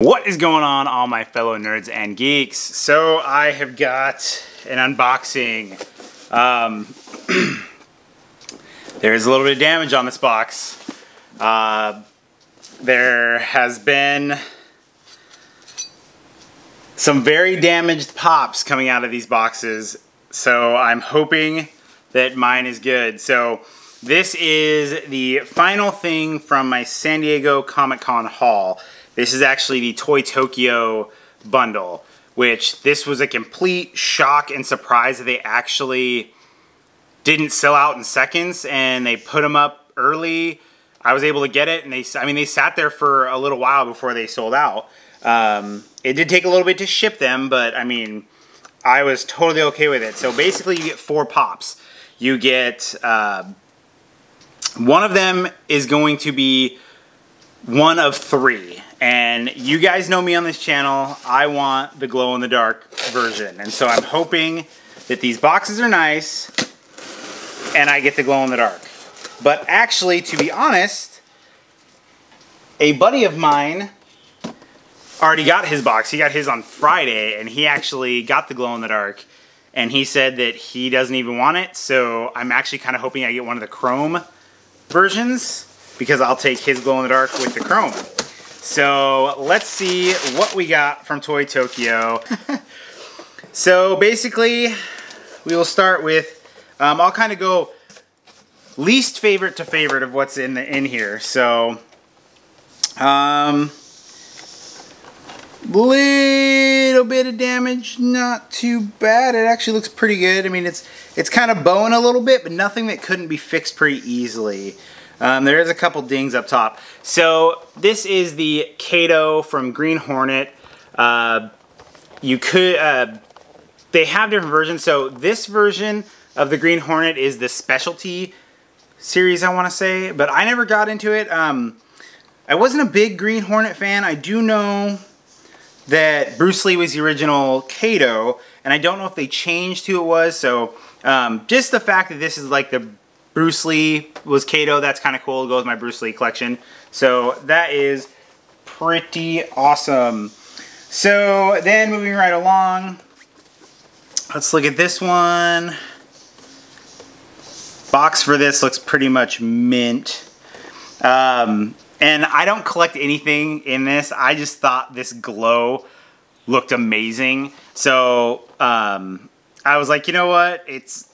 What is going on, all my fellow nerds and geeks? So I have got an unboxing. There's a little bit of damage on this box. There has been some very damaged pops coming out of these boxes, so I'm hoping that mine is good. So this is the final thing from my San Diego Comic-Con haul. This is actually the Toy Tokyo bundle, which this was a complete shock and surprise that they actually didn't sell out in seconds and they put them up early. I was able to get it, and they sat there for a little while before they sold out. It did take a little bit to ship them, but I mean, I was totally okay with it. So basically you get four pops. You get, one of them is going to be one of three. And you guys know me on this channel, I want the glow-in-the-dark version. And so I'm hoping that these boxes are nice and I get the glow-in-the-dark. But actually, to be honest, a buddy of mine already got his box. He got his on Friday, and he actually got the glow-in-the-dark. And he said that he doesn't even want it, so I'm actually kind of hoping I get one of the chrome versions, because I'll take his glow-in-the-dark with the chrome. So let's see what we got from Toy Tokyo. So basically, we will start with, I'll kind of go least favorite to favorite of what's in here. So, little bit of damage, not too bad. It actually looks pretty good. I mean, it's kind of bowing a little bit, but nothing that couldn't be fixed pretty easily. There is a couple dings up top. So this is the Kato from Green Hornet. They have different versions. So this version of the Green Hornet is the specialty series, I want to say, but I never got into it. I wasn't a big Green Hornet fan. I do know that Bruce Lee was the original Kato, and I don't know if they changed who it was. So just the fact that this is like the Bruce Lee was Kato, that's kind of cool. It goes with my Bruce Lee collection. So that is pretty awesome. So then moving right along, let's look at this one. Box for this looks pretty much mint. And I don't collect anything in this. I just thought this glow looked amazing. So I was like, you know what? It's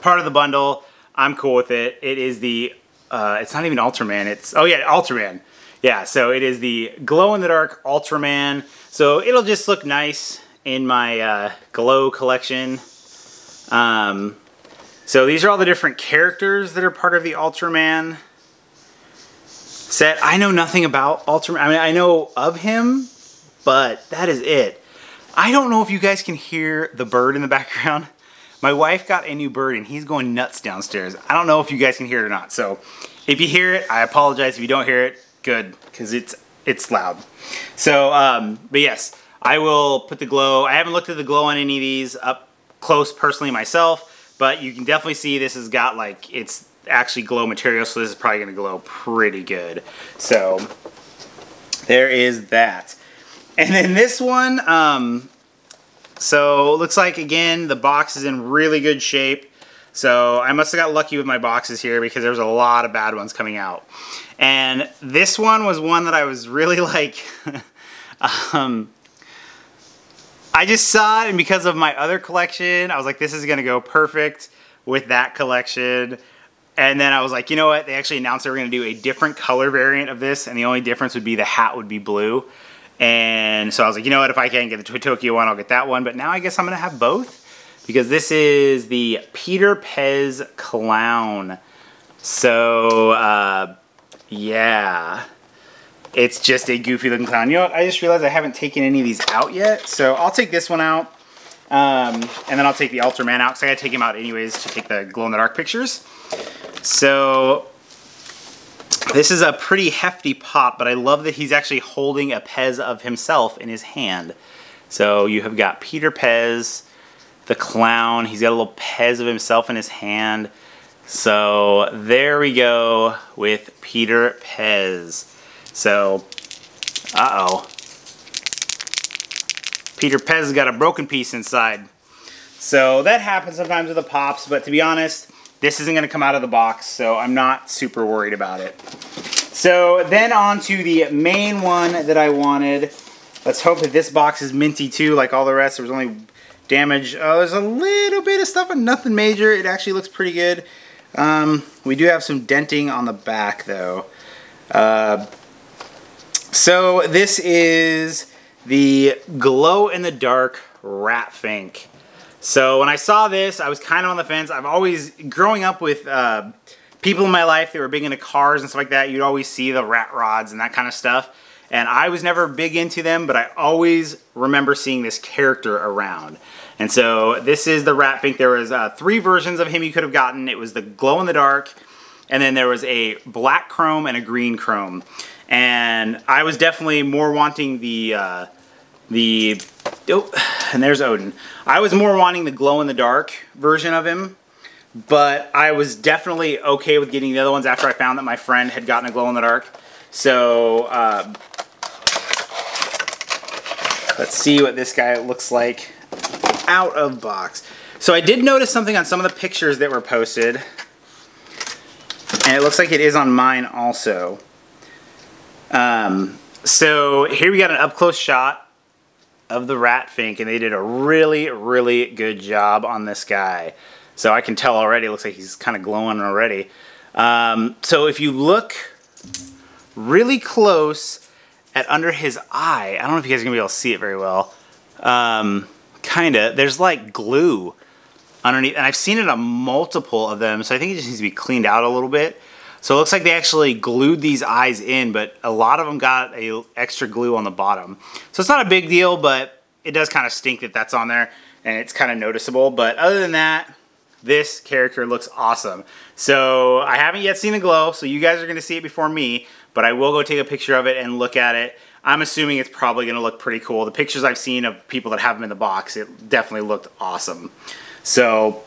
part of the bundle. I'm cool with it. It is the, it's not even Ultraman, it's, oh yeah, Ultraman. Yeah, so it is the glow-in-the-dark Ultraman. So it'll just look nice in my glow collection. So these are all the different characters that are part of the Ultraman set. I know nothing about Ultraman. I mean, I know of him, but that is it. I don't know if you guys can hear the bird in the background. My wife got a new bird and he's going nuts downstairs. I don't know if you guys can hear it or not. So if you hear it, I apologize. If you don't hear it, good, because it's loud. So, but yes, I will put the glow. I haven't looked at the glow on any of these up close personally myself, but you can definitely see this has got like, it's actually glow material. So this is probably going to glow pretty good. So there is that. And then this one, so it looks like, again, the box is in really good shape. So I must have got lucky with my boxes here, because there was a lot of bad ones coming out. And this one was one that I was really like, I just saw it, and because of my other collection, I was like, this is going to go perfect with that collection. And then I was like, you know what? They actually announced they were going to do a different color variant of this, and the only difference would be the hat would be blue. And so I was like, you know what, if I can't get the Tokyo one, I'll get that one. But now I guess I'm going to have both, because this is the Peter Pez Clown. So, yeah, it's just a goofy looking clown. You know what, I just realized I haven't taken any of these out yet. So I'll take this one out, and then I'll take the Ultraman out, because I got to take him out anyways to take the glow-in-the-dark pictures. So this is a pretty hefty pop, but I love that he's actually holding a Pez of himself in his hand. So you have got Peter Pez, the clown. He's got a little Pez of himself in his hand. So there we go with Peter Pez. So, uh-oh. Peter Pez has got a broken piece inside. So that happens sometimes with the Pops, but to be honest, this isn't going to come out of the box, so I'm not super worried about it. So then on to the main one that I wanted. Let's hope that this box is minty too, like all the rest. There was only damage. Oh, there's a little bit of stuff, but nothing major. It actually looks pretty good. We do have some denting on the back though. So this is the glow in the dark Rat Fink. So when I saw this, I was kind of on the fence. I've always, growing up with people in my life that were big into cars and stuff like that, you'd always see the rat rods and that kind of stuff. And I was never big into them, but I always remember seeing this character around. And so this is the Rat Fink. There was 3 versions of him you could have gotten. It was the glow in the dark, and then there was a black chrome and a green chrome. And I was definitely more wanting and there's Odin. I was more wanting the glow in the dark version of him, but I was definitely okay with getting the other ones after I found that my friend had gotten a glow in the dark. So let's see what this guy looks like out of box. So I did notice something on some of the pictures that were posted, and it looks like it is on mine also. So here we got an up-close shot of the Rat Fink, and they did a really, really good job on this guy. So I can tell already, it looks like he's kind of glowing already. So if you look really close at under his eye, I don't know if you guys are going to be able to see it very well, there's like glue underneath, and I've seen it on multiple of them, so I think it just needs to be cleaned out a little bit. So it looks like they actually glued these eyes in, but a lot of them got a extra glue on the bottom. So it's not a big deal, but it does kind of stink that that's on there, and it's kind of noticeable. But other than that, this character looks awesome. So I haven't yet seen the glow, so you guys are going to see it before me, but I will go take a picture of it and look at it. I'm assuming it's probably going to look pretty cool. The pictures I've seen of people that have them in the box, it definitely looked awesome. So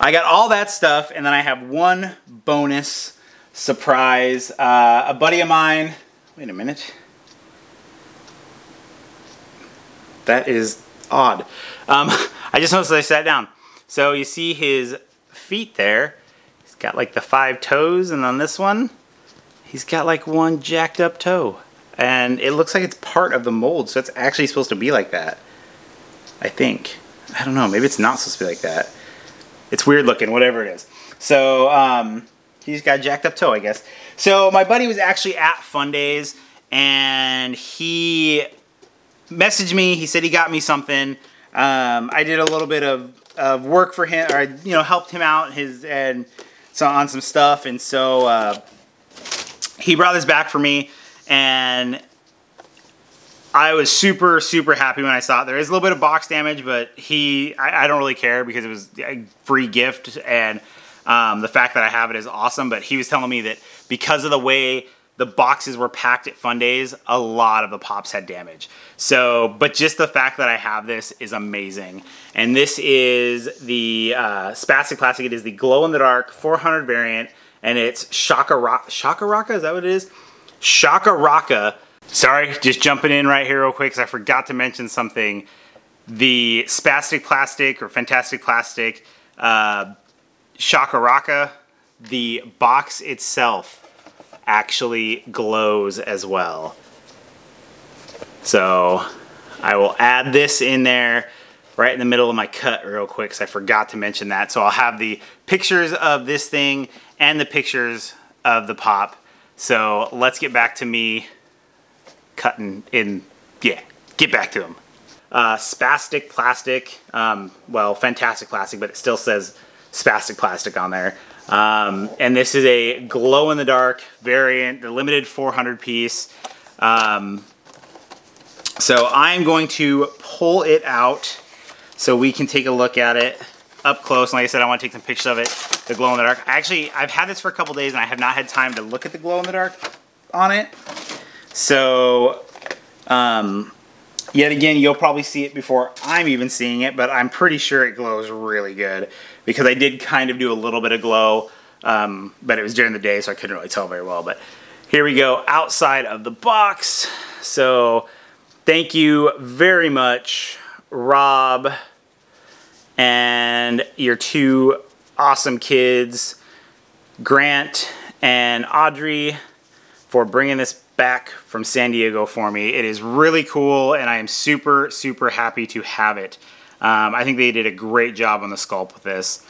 I got all that stuff, and then I have one bonus surprise. A buddy of mine, wait a minute, that is odd. I just noticed that I sat down. So you see his feet there, he's got like the 5 toes, and on this one, he's got like one jacked up toe. And it looks like it's part of the mold, so it's actually supposed to be like that, I think. I don't know, maybe it's not supposed to be like that. It's weird looking, whatever it is. So he's got a jacked up toe, I guess. So my buddy was actually at Fundays, and he messaged me. He said he got me something. I did a little bit of work for him, or helped him out on some stuff, and so he brought this back for me, and I was super, super happy when I saw it. There is a little bit of box damage, but I don't really care because it was a free gift, and the fact that I have it is awesome. But he was telling me that because of the way the boxes were packed at Fundays, a lot of the Pops had damage. So, but just the fact that I have this is amazing. And this is the Spastik Plastik. It is the glow in the dark 400 variant, and it's Chakaraka, is that what it is? Chakaraka. Sorry, just jumping in right here real quick because I forgot to mention something. The Spastik Plastik or Fantastic Plastik Chakaraka, the box itself actually glows as well. So I will add this in there right in the middle of my cut real quick because I forgot to mention that. So I'll have the pictures of this thing and the pictures of the Pop. So let's get back to me cutting in, yeah, get back to them. Spastik Plastik, well, Fantastic Plastik, but it still says Spastik Plastik on there. And this is a glow-in-the-dark variant, the limited 400 piece. So I'm going to pull it out so we can take a look at it up close. And like I said, I want to take some pictures of it, the glow-in-the-dark. Actually, I've had this for a couple days, and I have not had time to look at the glow-in-the-dark on it. So, yet again, you'll probably see it before I'm even seeing it, but I'm pretty sure it glows really good because I did kind of do a little bit of glow, but it was during the day, so I couldn't really tell very well. But here we go outside of the box. So Thank you very much, Rob, and your two awesome kids, Grant and Audrey, for bringing this back from San Diego for me. It is really cool, and I am super, super happy to have it. I think they did a great job on the sculpt with this.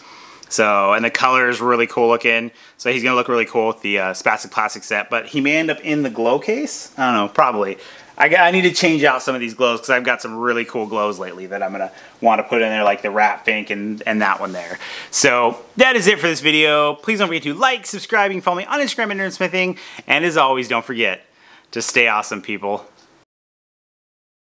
So, and the color is really cool looking. So he's gonna look really cool with the Spastik Plastik set, but he may end up in the glow case? I don't know, probably. I need to change out some of these glows because I've got some really cool glows lately that I'm gonna want to put in there, like the Rat Fink and that one there. So that is it for this video. Please don't forget to like, subscribe, and follow me on Instagram at NerdSmithing. And as always, don't forget to stay awesome, people.